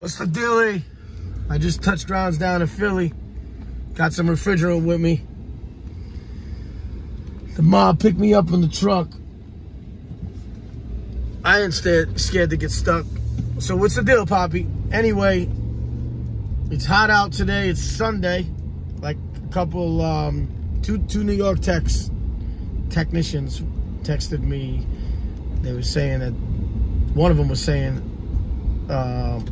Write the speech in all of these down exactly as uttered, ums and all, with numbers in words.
What's the dealie? I just touched grounds down in Philly. Got some refrigerant with me. The mob picked me up in the truck. I ain't scared, scared to get stuck. So what's the deal, Poppy? Anyway, it's hot out today. It's Sunday. Like a couple, um, two, two New York techs, technicians texted me. They were saying that, one of them was saying, um,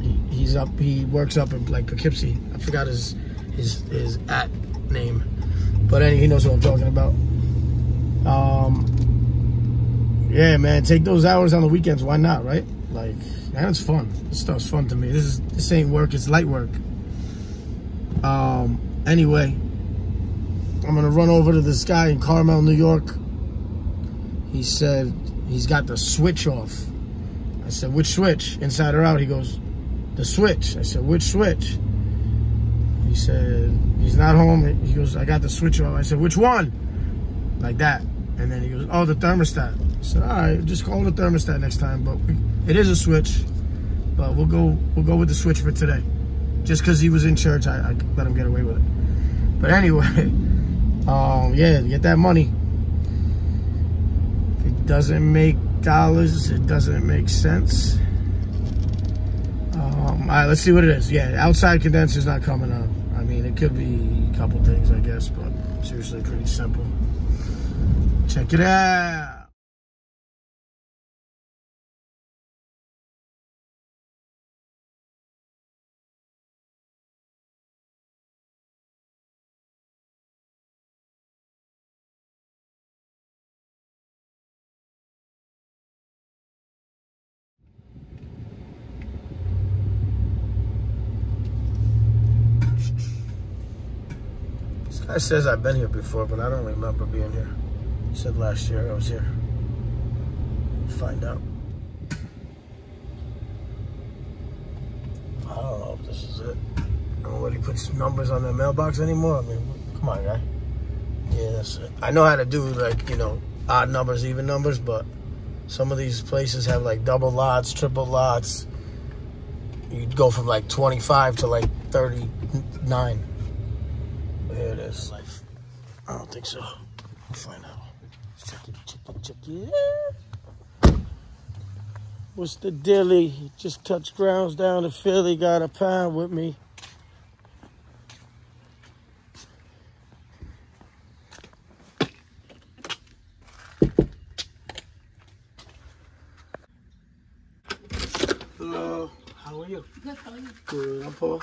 he, he's up, he works up in like Poughkeepsie. I forgot his, his, his at name, but anyway, he knows what I'm talking about. Um, yeah, man, take those hours on the weekends. Why not? Right? Like, man, it's fun. This stuff's fun to me. This is, this ain't work. It's light work. Um, anyway, I'm going to run over to this guy in Carmel, New York. He said, he's got the switch off. I said, which switch? Inside or out? He goes, the switch. I said, which switch? He said, he's not home. He goes, I got the switch off. I said, which one? Like that. And then he goes, oh, the thermostat. I said, all right, just call the thermostat next time. But we, it is a switch, but we'll go, we'll go with the switch for today. Just because he was in church, I, I let him get away with it. But anyway, um, yeah, get that money. If it doesn't make dollars, it doesn't make sense. Um, all right, let's see what it is. Yeah, outside condenser's not coming up. I mean, it could be a couple things, I guess, but it's usually pretty simple. Check it out. Guy says I've been here before, but I don't remember being here. He said last year I was here. Find out. I don't know if this is it. Nobody puts numbers on their mailbox anymore. I mean, come on, guy. Yeah, that's it. I know how to do, like, you know, odd numbers, even numbers, but some of these places have, like, double lots, triple lots. You'd go from, like, twenty-five to, like, thirty-nine. Here it is. Life. I don't think so. We'll find out. Check it, check it, check it. What's the dilly? Just touched grounds down to Philly. Got a pound with me. Hello. How are you? Good. How are you? Good. I'm Paul.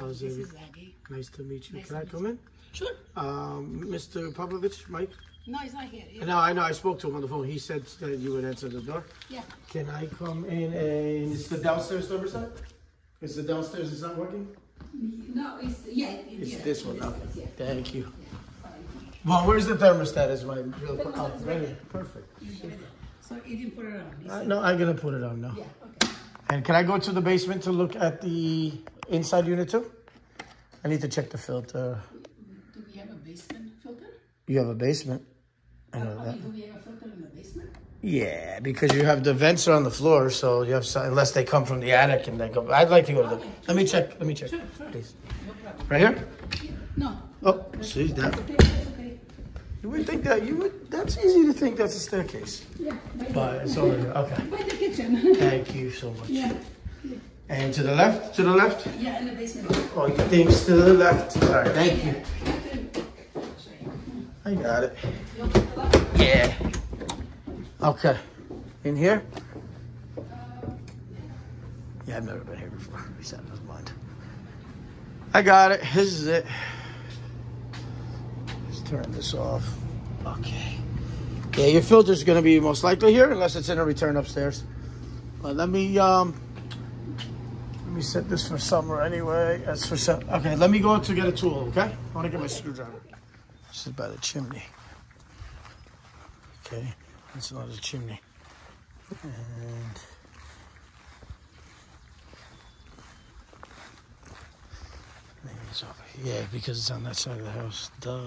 How's this is Maggie. Nice to meet you. Nice Can I come in? Sure. Um, Mister Popovich, Mike? No, he's not here. He's no, I know. I spoke to him on the phone. He said that you would answer the door. Yeah. Can I come in and... Is the downstairs thermostat? Is the downstairs, it's not working? No, it's... Yeah. It's, it's this one. Okay. Yeah. Thank you. Yeah. Well, where's the thermostat is my real... The oh, right here. Perfect. So you didn't put it on? Uh, no, I'm going to put it on now. Yeah, okay. And can I go to the basement to look at the... inside unit too? I need to check the filter. Do we have a basement filter? You have a basement. I know oh, that. Do we have a filter in the basement? Yeah, because you have the vents are on the floor, so you have some, unless they come from the attic and they go. I'd like to go to the. Okay, let sure, me check. Let me check. Sure, sure. Please. No problem. Right here? Yeah, no. Oh, see that? Okay, okay. You would think that you would. That's easy to think that's a staircase. Yeah. But it's over here. Okay. By the kitchen. Thank you so much. Yeah. Yeah. And to the left, to the left? Yeah, in the basement. Oh, things to the left. All right, thank you. I got it. Yeah. Okay. In here? Yeah, I've never been here before. He said his mind. I got it. This is it. Let's turn this off. Okay. Yeah, your filter's going to be most likely here, unless it's in a return upstairs. But let me... um. Let me set this for summer anyway. As for summer. Okay, let me go to get a tool, okay? I want to get my screwdriver. This is by the chimney. Okay, that's not a chimney. And maybe it's over here. Yeah, because it's on that side of the house. Duh.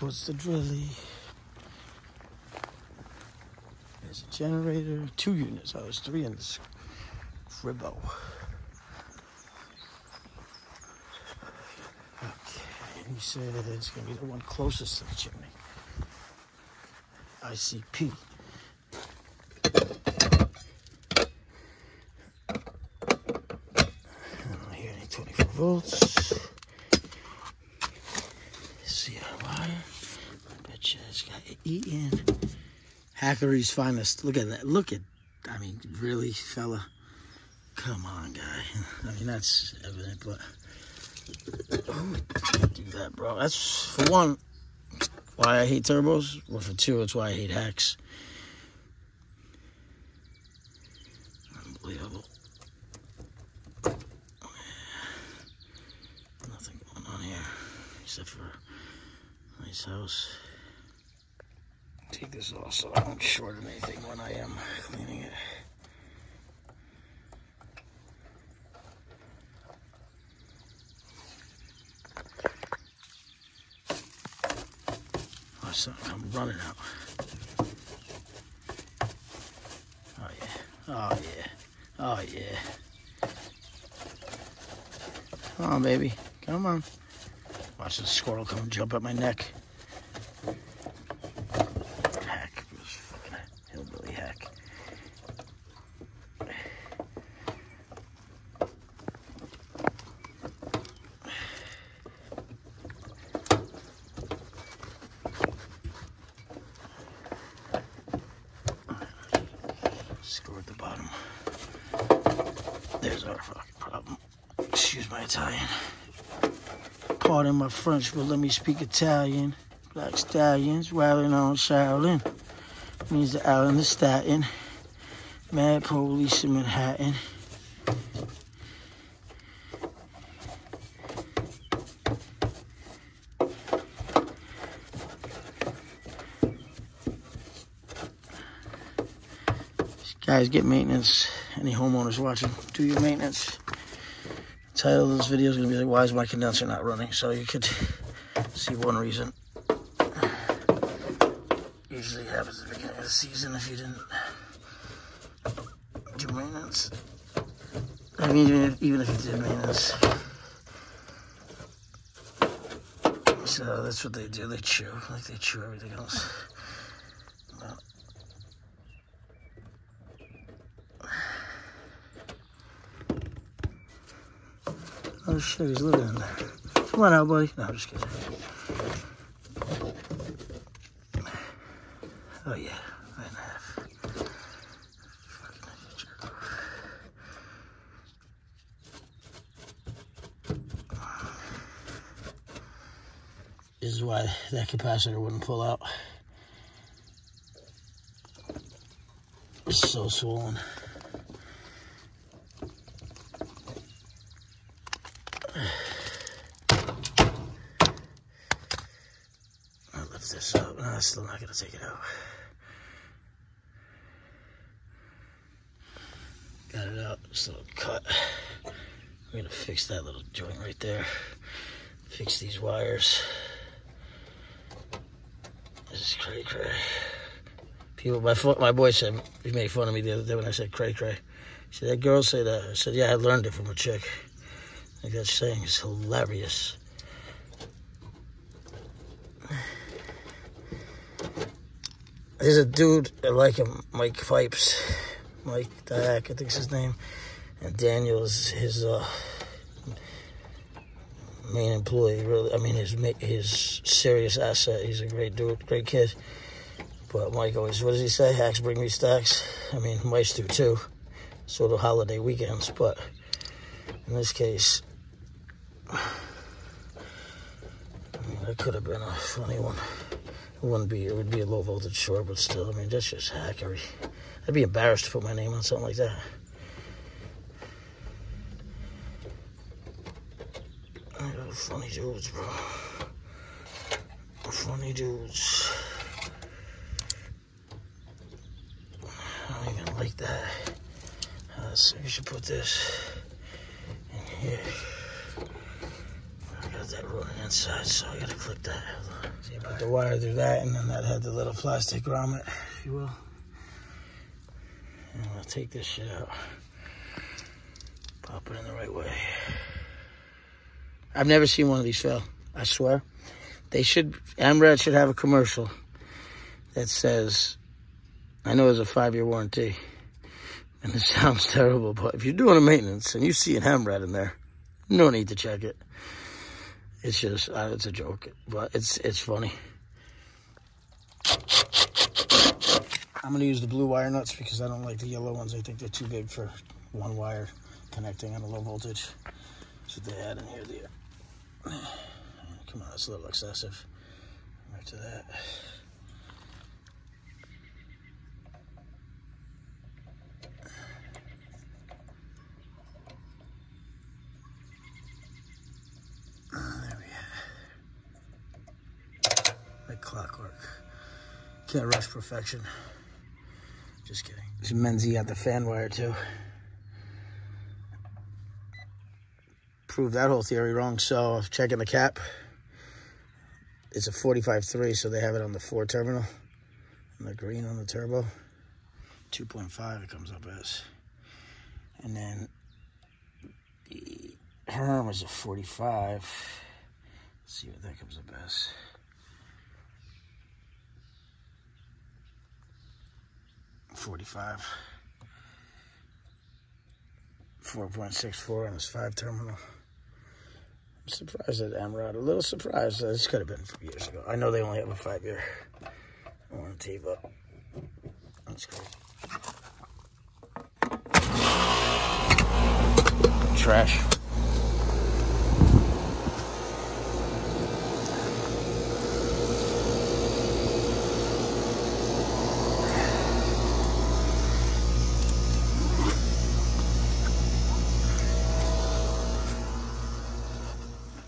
What's the drilly? There's a chimney. generator, two units. Oh, there's three in this cribbo. Okay, and he said it's going to be the one closest to the chimney. I C P. Volts. See our wire. I bet you it's got E in. Hackery's finest. Look at that. Look at, I mean, really, fella. Come on, guy. I mean, that's evident, but who would do that, bro? That's, for one, why I hate turbos. Well, for two, it's why I hate hacks. Unbelievable. Except for a nice house. Take this off so I don't short of anything when I am cleaning it. Oh, something come running out. Oh yeah. Oh yeah. Oh yeah. Come on, baby. Come on. Watch the squirrel come jump at my neck. Hack. It was fucking hillbilly hack. Screw at the bottom. There's our fucking problem. Excuse my Italian. Pardon my French, but let me speak Italian. Black stallions riding on Shaolin. Means the island of Staten. Mad police in Manhattan. These guys get maintenance. Any homeowners watching, do your maintenance. Title of this video is going to be like, why is my condenser not running? So you could see one reason. Usually happens at the beginning of the season if you didn't do maintenance. I mean, even if, even if you did maintenance. So that's what they do. They chew. Like they chew everything else. Well, oh shit, he's living in there. Come on out, buddy. No, I'm just kidding. Oh yeah, nine and a half. Fucking jerk off. This is why that capacitor wouldn't pull out. It's so swollen. I'm still not gonna take it out. Got it out, this little cut. We're gonna fix that little joint right there. Fix these wires. This is cray cray. People, my, my boy said, he made fun of me the other day when I said cray cray. He said, that girl say that. I said, yeah, I learned it from a chick. Like that saying is hilarious. There's a dude, I like him, Mike Pipes, Mike Diak, I think's his name, and Daniel is his uh, main employee, really. I mean, his his serious asset. He's a great dude, great kid, but Mike always, what does he say? Hacks bring me stacks. I mean, mice do too, so do holiday weekends, but in this case, I mean, that could have been a funny one. It wouldn't be, it would be a low voltage short, but still, I mean, that's just hackery. I'd be embarrassed to put my name on something like that. I got funny dudes, bro. Funny dudes. I don't even like that. Uh, so you should put this in here. That running inside, so I gotta clip that. So you put the wire through that, and then that had the little plastic grommet, if you will. And I'll take this shit out. Pop it in the right way. I've never seen one of these fail, I swear. They should, AMRAD should have a commercial that says, I know there's a five-year warranty, and it sounds terrible, but if you're doing a maintenance and you see an AMRAD in there, no need to check it. It's just, uh, it's a joke, but it's it's funny. I'm gonna use the blue wire nuts because I don't like the yellow ones. I think they're too big for one wire connecting on a low voltage. That's what they had in here. The, come on, that's a little excessive. Right to that. Clockwork. Can't rush perfection. Just kidding. This Menzie got the fan wire too. Proved that whole theory wrong. So checking the cap. It's a forty-five three, so they have it on the four terminal. And the green on the turbo. two point five it comes up as. And then the Herm is a forty-five. Let's see what that comes up as. forty-five. four point six four on his five terminal. I'm surprised at AMRAD. A little surprised. This could have been from years ago. I know they only have a five-year warranty, but that's cool. Trash.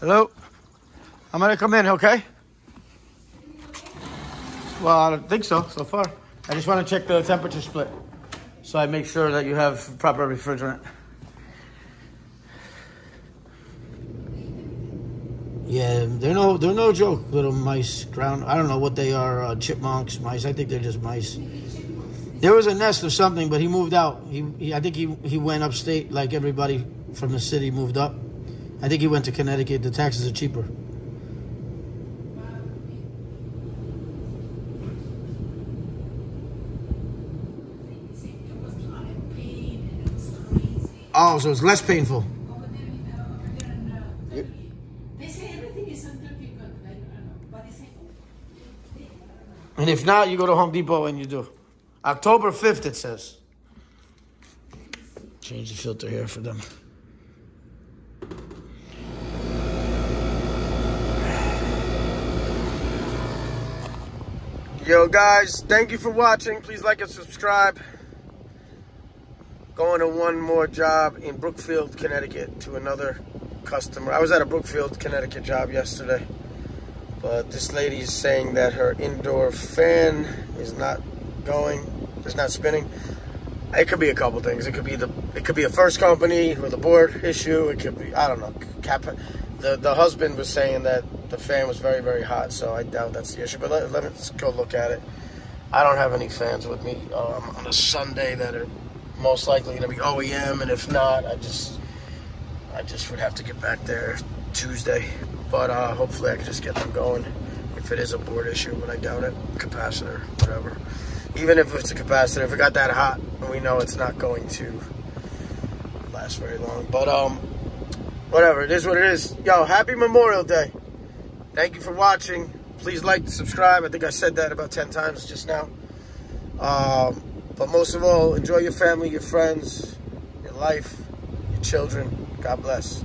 Hello? I'm gonna come in, okay? Well, I don't think so, so far. I just wanna check the temperature split so I make sure that you have proper refrigerant. Yeah, they're no, they're no joke, little mice, ground. I don't know what they are, uh, chipmunks, mice. I think they're just mice. There was a nest or something, but he moved out. He, he I think he, he went upstate like everybody from the city moved up. I think he went to Connecticut. The taxes are cheaper. Oh, so it's less painful. And if not, you go to Home Depot and you do. October fifth, it says. Change the filter here for them. Yo guys, thank you for watching. Please like and subscribe. Going to one more job in Brookfield, Connecticut to another customer. I was at a Brookfield, Connecticut job yesterday, but this lady's saying that her indoor fan is not going, it's not spinning. It could be a couple things. It could be the it could be a first company with a board issue. It could be, I don't know, cap. The, the husband was saying that the fan was very, very hot, so I doubt that's the issue. But let, let, let's go look at it. I don't have any fans with me um, on a Sunday that are most likely going to be O E M, and if not, I just I just would have to get back there Tuesday. But uh, hopefully I can just get them going if it is a board issue, but I doubt it. Capacitor, whatever. Even if it's a capacitor, if it got that hot, we know it's not going to last very long. But, um... whatever, it is what it is. Yo, happy Memorial Day. Thank you for watching. Please like and subscribe. I think I said that about ten times just now. Um, but most of all, enjoy your family, your friends, your life, your children. God bless.